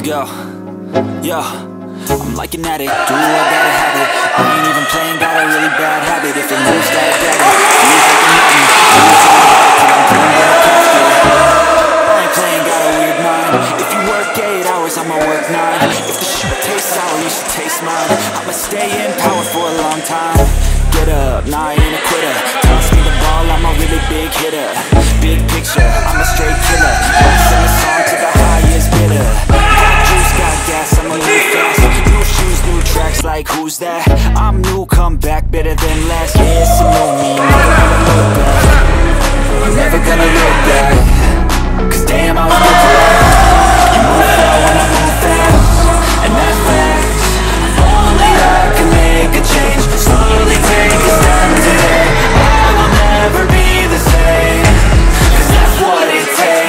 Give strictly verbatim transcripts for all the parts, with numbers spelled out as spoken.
Let's go. Yo, I'm like an addict, do I gotta have it. I ain't even playing, got a really bad habit. If it moves like that, it moves like a mountain. I ain't playing, got a weird mind. If you work eight hours, I'ma work nine. If the shit tastes sour, you should taste mine. I'ma stay in power for a long time. Get up, nah, I ain't a quitter. Toss me the ball, I'm a really big hitter. Big picture, I'm a straight killer. I'll sing a song to the highest bidder. Like, who's that? I'm new, come back, better than last. Yeah, it's a new me, never gonna look back. I'm never gonna look back. Cause damn, I was good for that. You move slow and I move fast. And that fact, only I can make a change. Slowly take a step today. I will never be the same. Cause that's what it takes.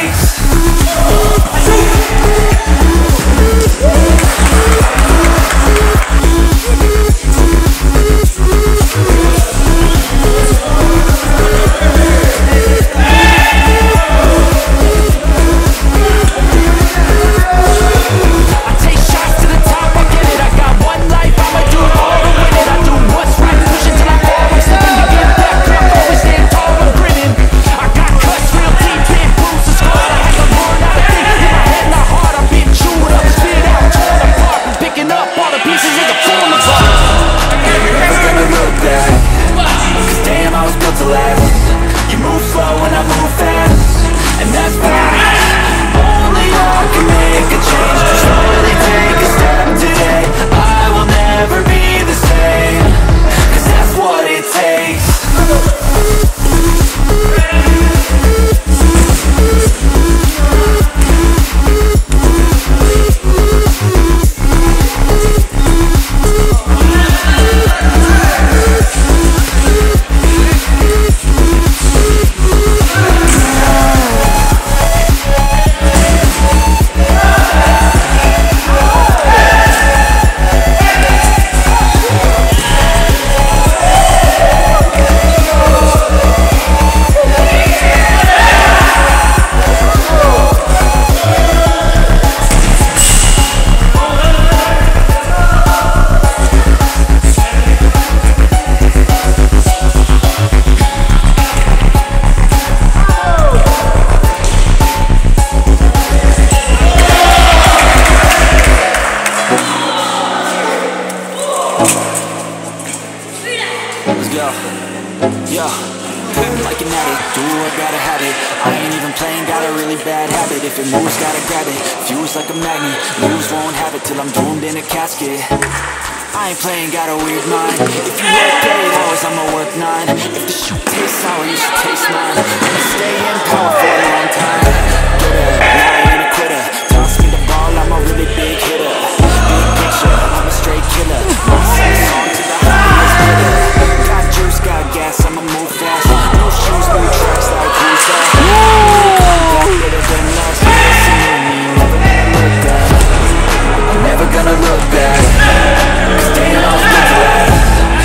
Yo, yo, I'm like an addict, do I gotta have it. I ain't even playing, got a really bad habit. If it moves, gotta grab it, fuse like a magnet. Lose, won't have it till I'm doomed in a casket. I ain't playing, got a weird mind. If you work eight hours, I'ma work nine. If the shoot tastes sour, you should taste mine. I'ma stay in power for a long time. Get up, now I ain't a quitter. Toss me the ball, I'm a really big hitter. Big picture, I'm a straight killer. I'll sing a song to the highest bidder. Got gas, I'ma move fast. No shoes, no tracks, like who's that? Woo! Better than last. I'm never gonna look back. Cause damn, I was good for that.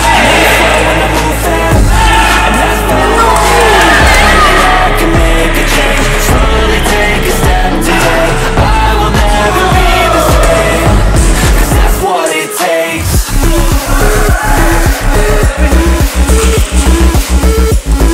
I move slow and I move fast. And that's why I can make a change. Slowly take a step today. I will never be the same. Cause that's what it takes. We'll be right back.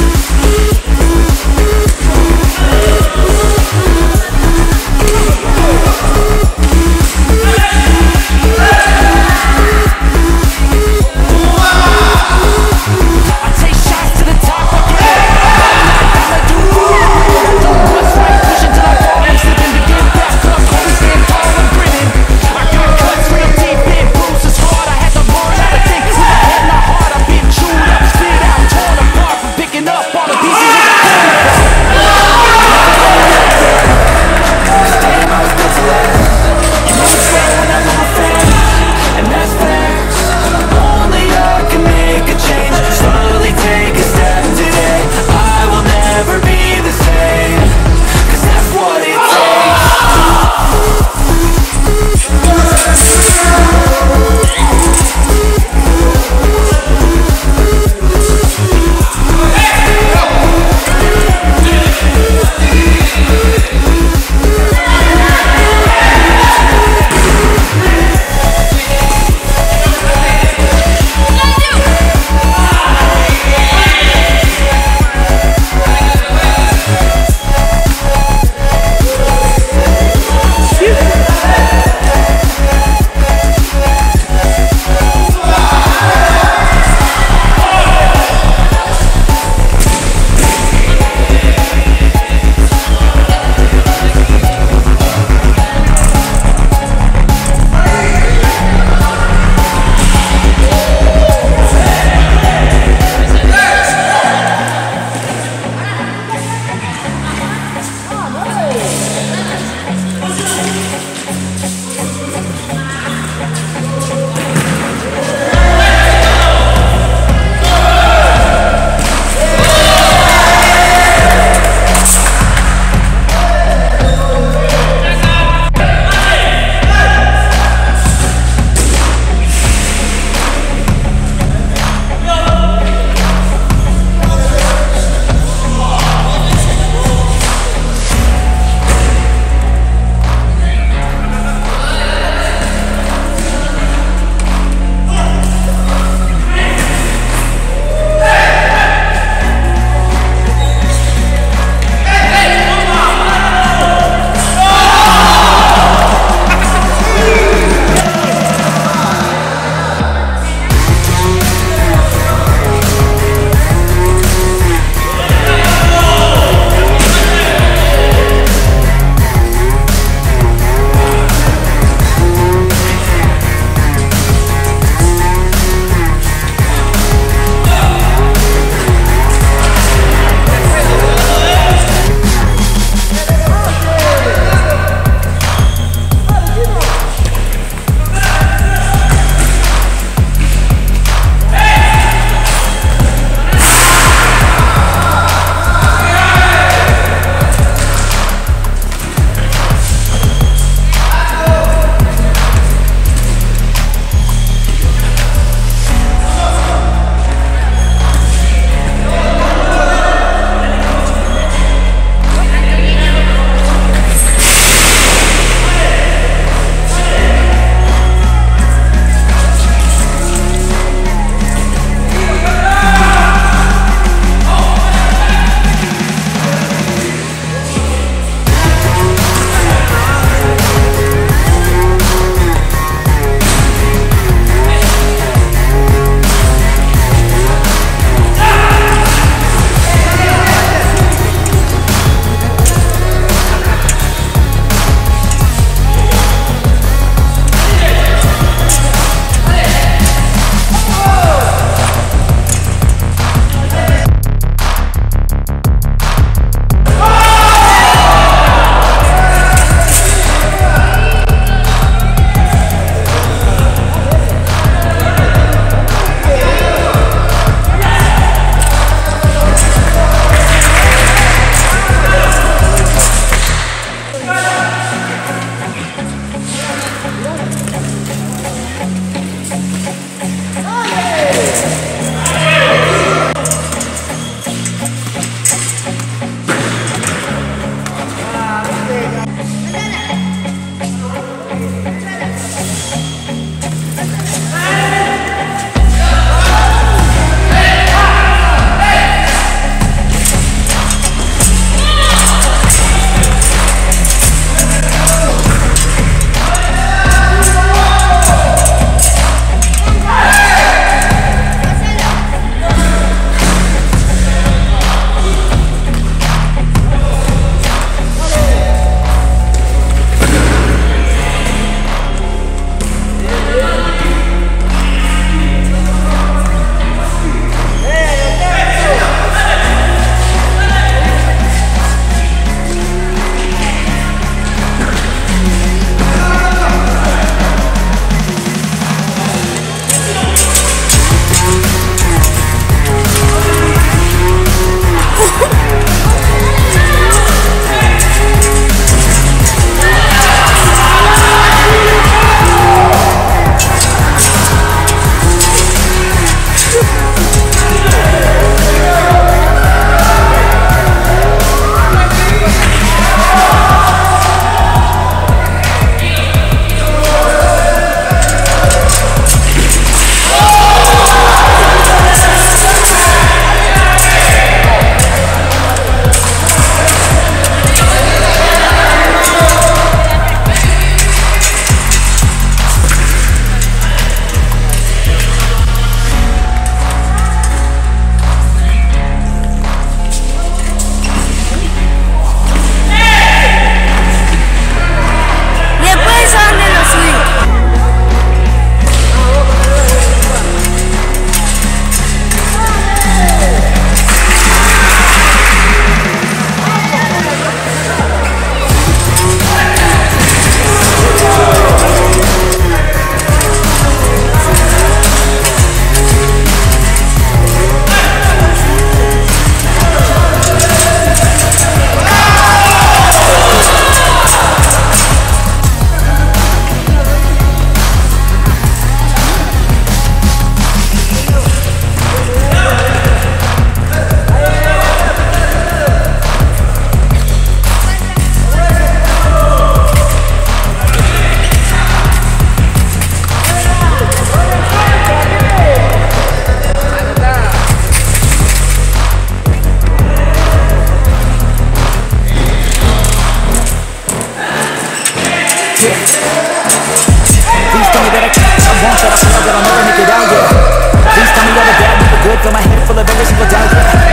see or die.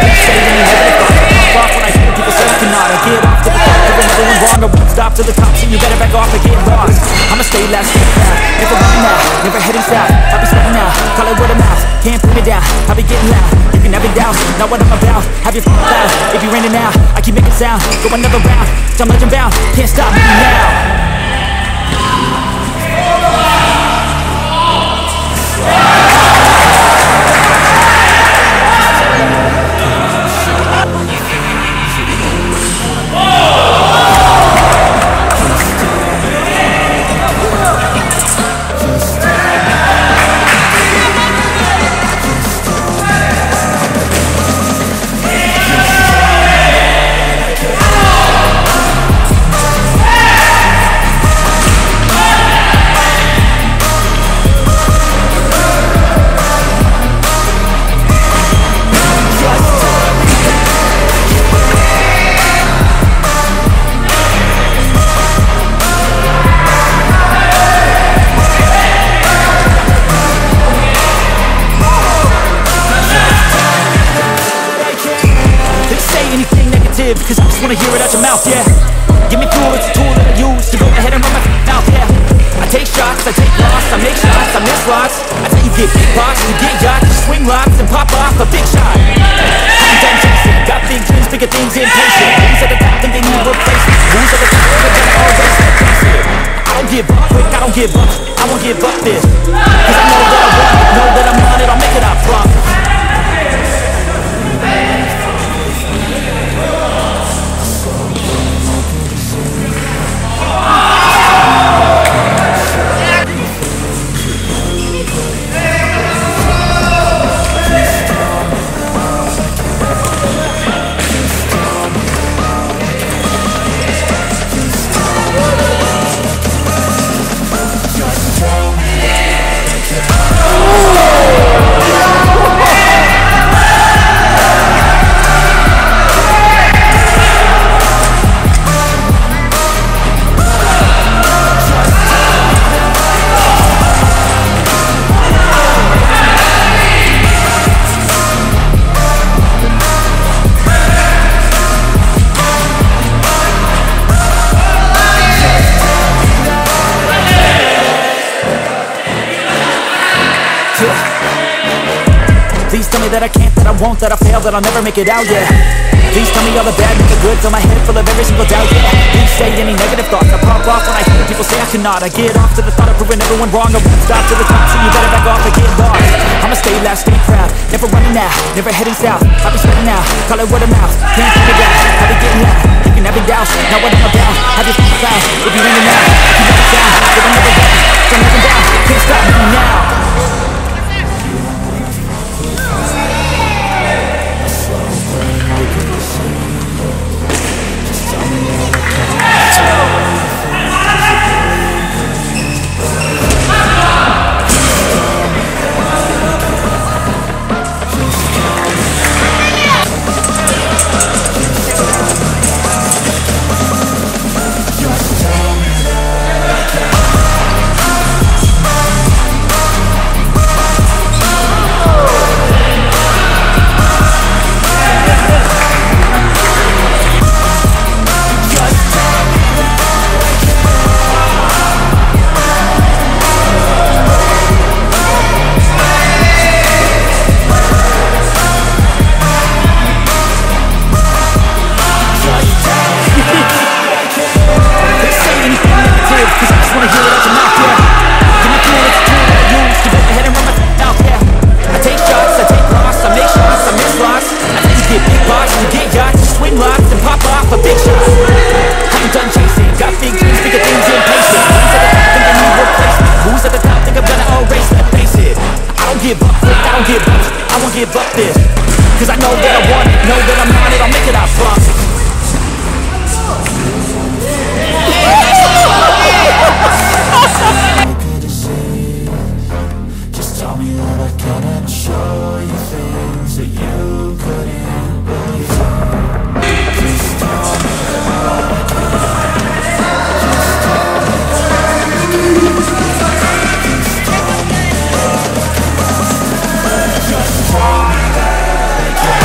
Each day when you have it, pop off when I hear people say I cannot. I get off to the top, cause I'm feeling wrong. I won't stop to the top, so you better back off or get lost. I'ma stay loud, stay proud, never running out, never heading south. I'll be stepping out, call it word of mouth. Can't put it down, I'll be getting loud. You can never doubt, not what I'm about. Have your f***ing loud, if you're in and out. I keep making sound, go another round. Time legend bound, can't stop me now. Cause I just wanna hear it out your mouth, yeah. Give me fuel, it's a tool that I use to go ahead and run my mouth, yeah. I take shots, I take loss, I make shots, I miss lots. I tell you get big box, you get yachts, you swing locks and pop off a big shot. Sometimes I'm sick, got big dreams, bigger things, impatient. Things at the top think they need replacement. Wounds at the top, I gotta always replace it. I don't give up quick, I don't give up, I won't give up this. Cause I know that I want it, know that I'm on it, I'll make it out from. Please tell me that I can't, that I won't, that I fail, that I'll never make it out, yeah. Please tell me all the bad, make it good, till my head full of every single doubt, yeah. Please say any negative thoughts, I pop off when I hear people say I cannot. I get off to the thought of proving everyone wrong. I won't stop to the top, so you better back off or get lost. I'ma stay loud, stay proud, never running out, never heading south. I'll be spreading out, call it word of mouth. Can't keep it down, I'll be getting loud. You can never doubt, not what I'm about. Have your f***ing cloud, if you're in and out. You never sound, if I'm never down. Don't let them down, can't stop me now. Give up this, cause I know that I want it, know that I'm on it, I'll make it out from. I could've seen, just tell me that I can and show you things that you couldn't believe. Just tell me that I can, just tell me. Just tell me that I can.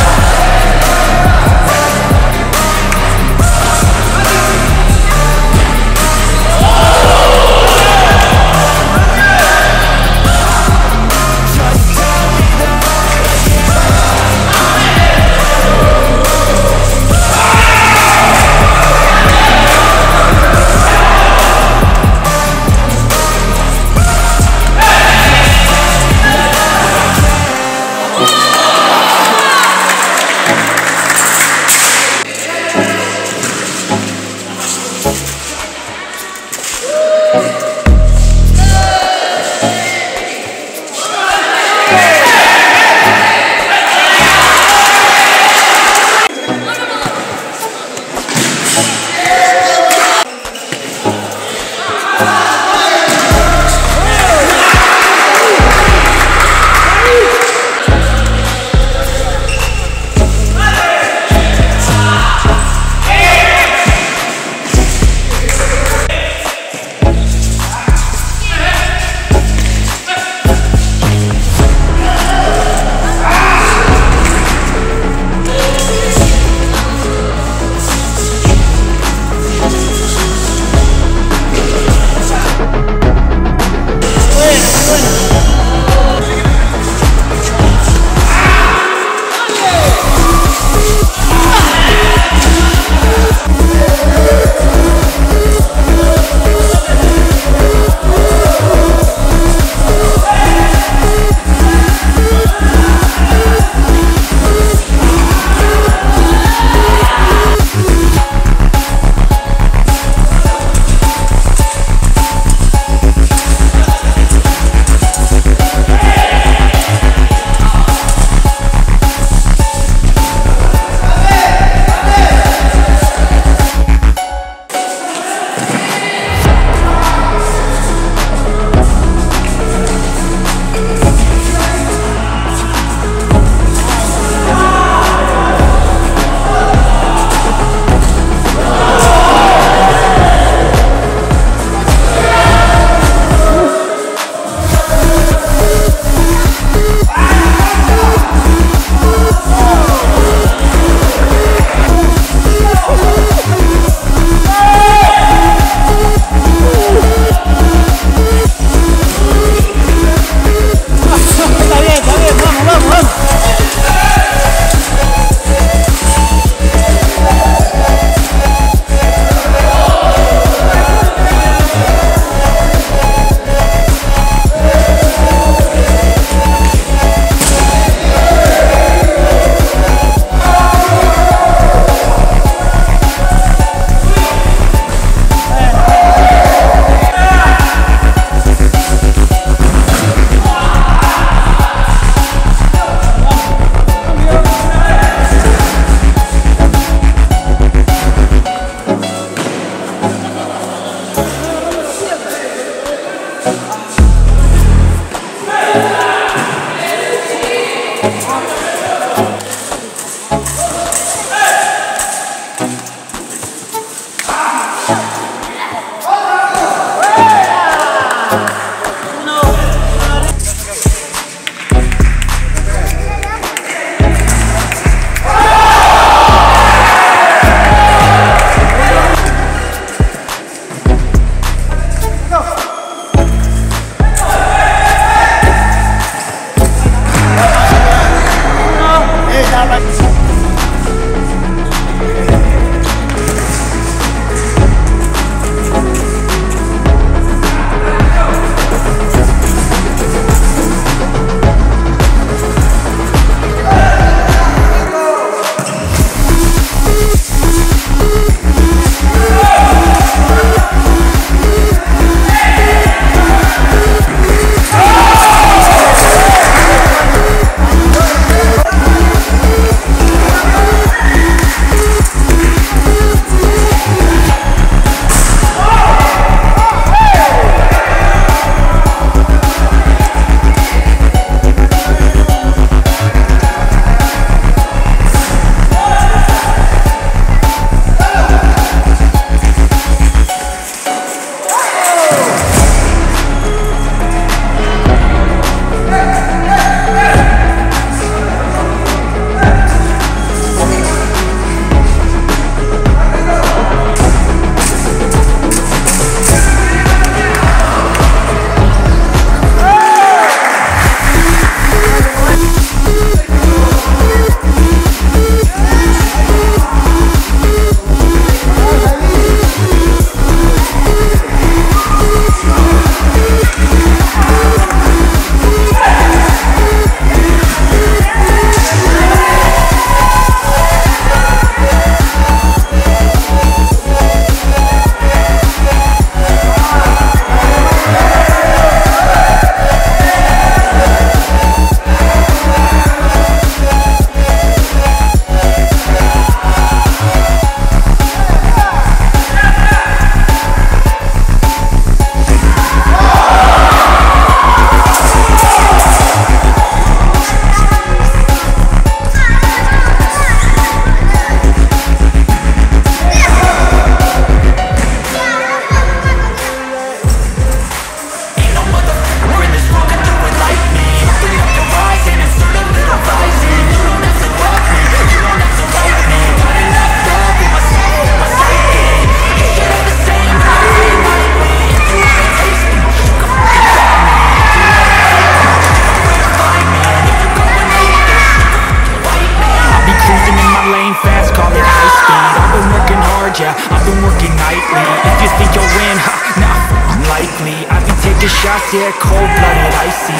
working nightly. If you think you'll win, ha, nah, unlikely. I've been taking shots, yeah, cold-blooded, icy.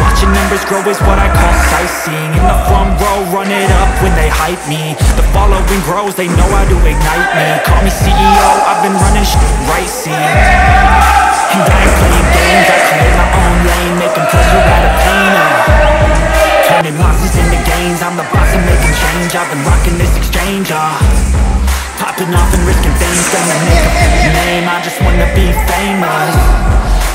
Watching numbers grow is what I call sightseeing. In the front row, run it up when they hype me. The following grows, they know how to ignite me. Call me C E O, I've been running shit right, see. And I ain't playing games, I create my own lane. Make them pleasure out of pain, uh. Turning losses into gains, I'm the boss and making change. I've been rocking this exchange, uh popping off and risking things, gonna make a big name. I just wanna be famous,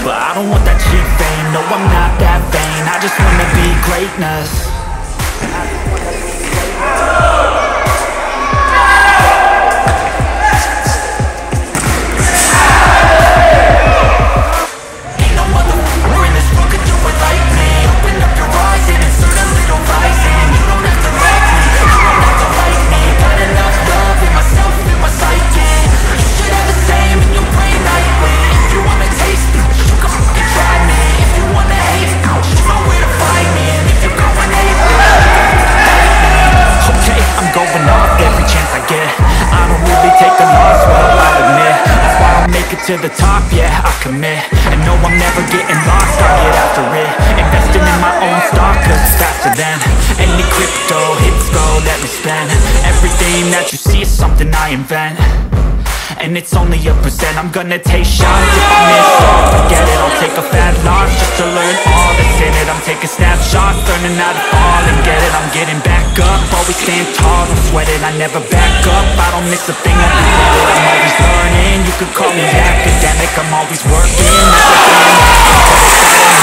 but I don't want that cheap fame. No, I'm not that vain, I just wanna be greatness. To the top, yeah, I commit. And no, I'm never getting lost, I get after it. Investing in my own stock, cause it's faster than any crypto hits go, let me spend. Everything that you see is something I invent, and it's only a percent. I'm gonna take shots, if I miss, all forget it. I'll take a fat loss just to learn all that's in it. I'm taking snapshots, learning how to fall and get it. I'm getting back up, always stand tall, don't sweat it. I never back up, I don't miss a thing, I feel it. I'm always learning, you could call me academic. I'm always working, never getting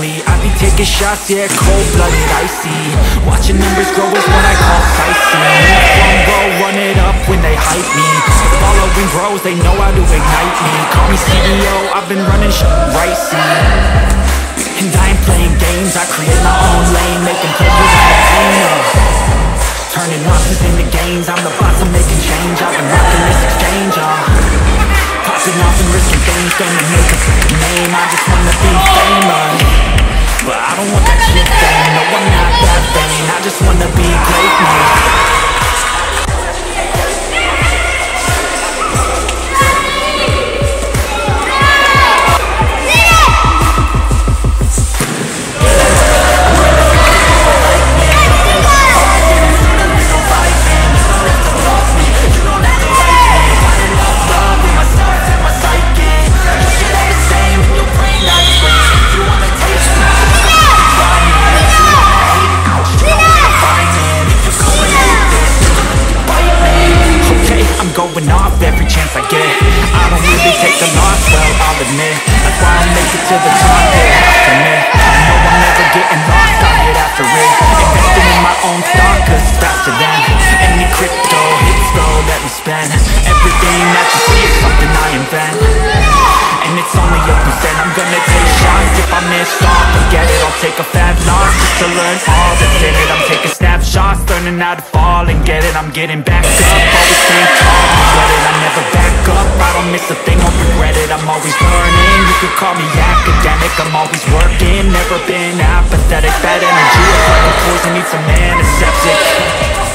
I be taking shots, yeah, cold-blooded, icy. Watching numbers grow is what I call sightseeing. One row, run it up when they hype me. The following grows, they know how to ignite me. Call me C E O, I've been running shit right, see. And I ain't playing games, I create my own lane. Making pleasures out of pain. Turning losses into gains, I'm the boss, I'm making change. I've been rocking this exchange, y'all. Popping off and risking things, gonna make a name. I just wanna be famous, but I don't want that shit fame. No, I'm not that vain, I just wanna be greatness. Going off every chance I get, I don't really take the loss, well, I'll admit. That's why I make it to the top, yeah, I commit. I know I'm never getting lost, I get after it. Investing in my own stock, cause it's faster than any crypto hits go, let me spend. Everything that you see is something I invent, and it's only a percent. I'm gonna take shots, if I miss all, forget it. I'll take a fat loss, just to learn all that's in it. I'm taking snapshots, learning how to fall and get it. I'm getting back up, always staying calm. I never back up, I don't miss a thing, I'll regret it. I'm always learning, you could call me academic. I'm always working, never been apathetic. That energy is like a poison, needs a man, a septic.